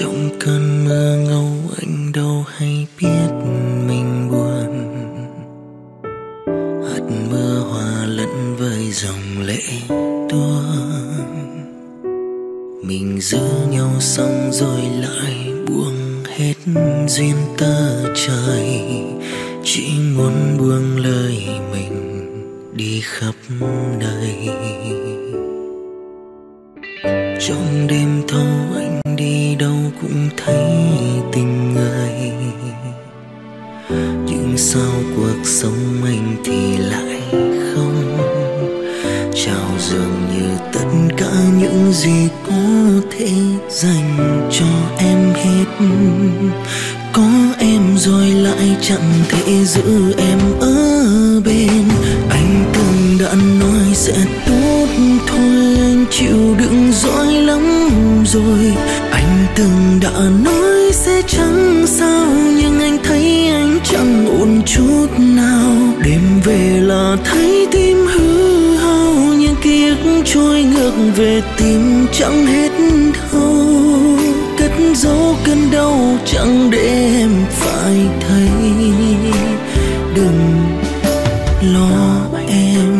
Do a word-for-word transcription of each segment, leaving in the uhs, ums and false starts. Trong cơn mưa ngâu anh đâu hay biết mình buồn, hạt mưa hòa lẫn với dòng lệ tuôn. Mình giữ nhau xong rồi lại buông hết duyên ta trời, chỉ muốn buông lời mình đi khắp nơi. Trong đêm thâu anh đi đâu cũng thấy tình người, nhưng sao cuộc sống anh thì lại không trao, dường như tất cả những gì có thể dành cho em hết. Có em rồi lại chẳng thể giữ em ở bên. Anh từng đã nói sẽ tốt thôi, anh chịu đựng giỏi lắm rồi. Anh từng đã nói sẽ chẳng sao, nhưng anh thấy anh chẳng ổn chút nào. Đêm về là thấy tim hư hao, những ký ức trôi ngược về tim chẳng hết thâu. Cất giấu cơn đau chẳng để em phải thấy, đừng lo em.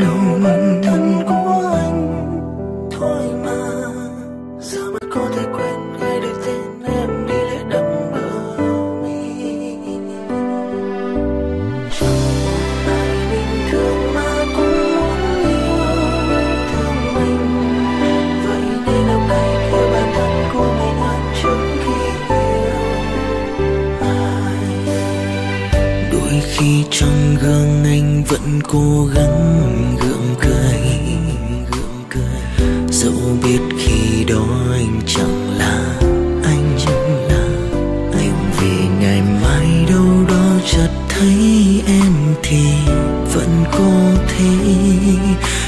Đau đớn thân của anh thôi mà, giờ mới có thể quên người để tên em đi lệ đẫm bờ mi. Trong một ngày bình thường mà cũng muốn yêu thương mình, vậy nên hôm nay kêu bản thân của mình hơn trước khi yêu ai. Đôi khi trong gương vẫn cố gắng gượng cười, dẫu biết khi đó anh chẳng là anh, chẳng là anh. Vì ngày mai đâu đó chợt thấy em thì vẫn có thể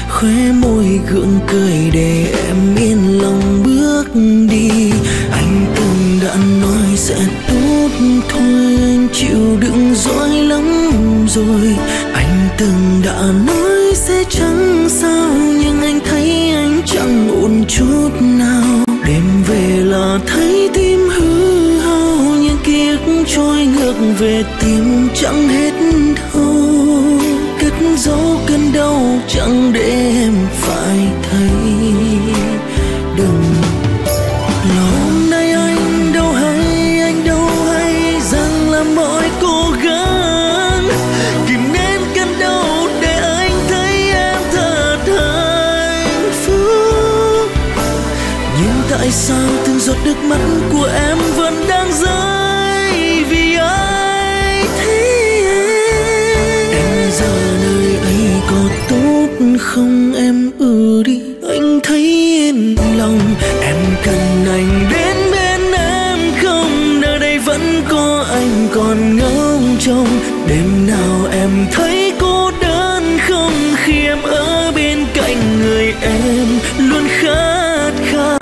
khóe môi gượng cười để em yên lòng bước đi. Anh từng đã nói sẽ tốt thôi, anh chịu đựng giỏi lắm rồi. Anh từng đã nói sẽ chẳng sao, nhưng anh thấy anh chẳng ổn chút nào. Đêm về là thấy tim hư hao, những ký ức trôi ngược về tim chẳng hết thâu. Cất giấu cơn đau chẳng để em phải thấy, đừng lo. Hôm nay anh đâu hay, anh đâu hay rằng là mọi cố gắng tại sao từng giọt nước mắt của em vẫn đang rơi, vì ai thế em giờ nơi ấy có tốt không em ừ đi anh thấy yên lòng. Em cần anh đến bên em không, nơi đây vẫn có anh còn ngóng trông. Đêm nào em thấy cô đơn không, khi em ở bên cạnh người em luôn khát khao.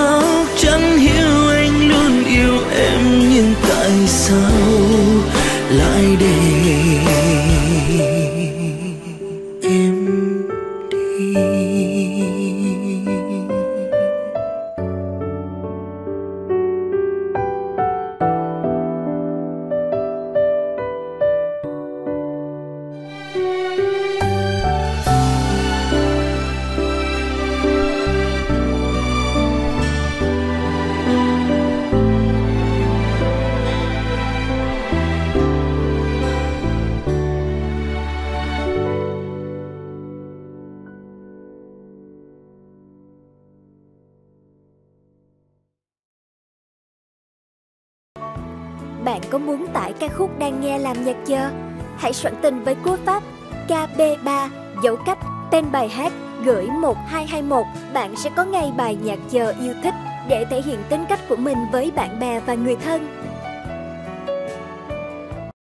Chẳng hiểu anh luôn yêu em, nhưng tại sao lại để em đi. Bạn có muốn tải ca khúc đang nghe làm nhạc chưa? Hãy soạn tin với cú pháp K B ba dấu cách tên bài hát gửi một hai hai một. Bạn sẽ có ngay bài nhạc giờ yêu thích để thể hiện tính cách của mình với bạn bè và người thân.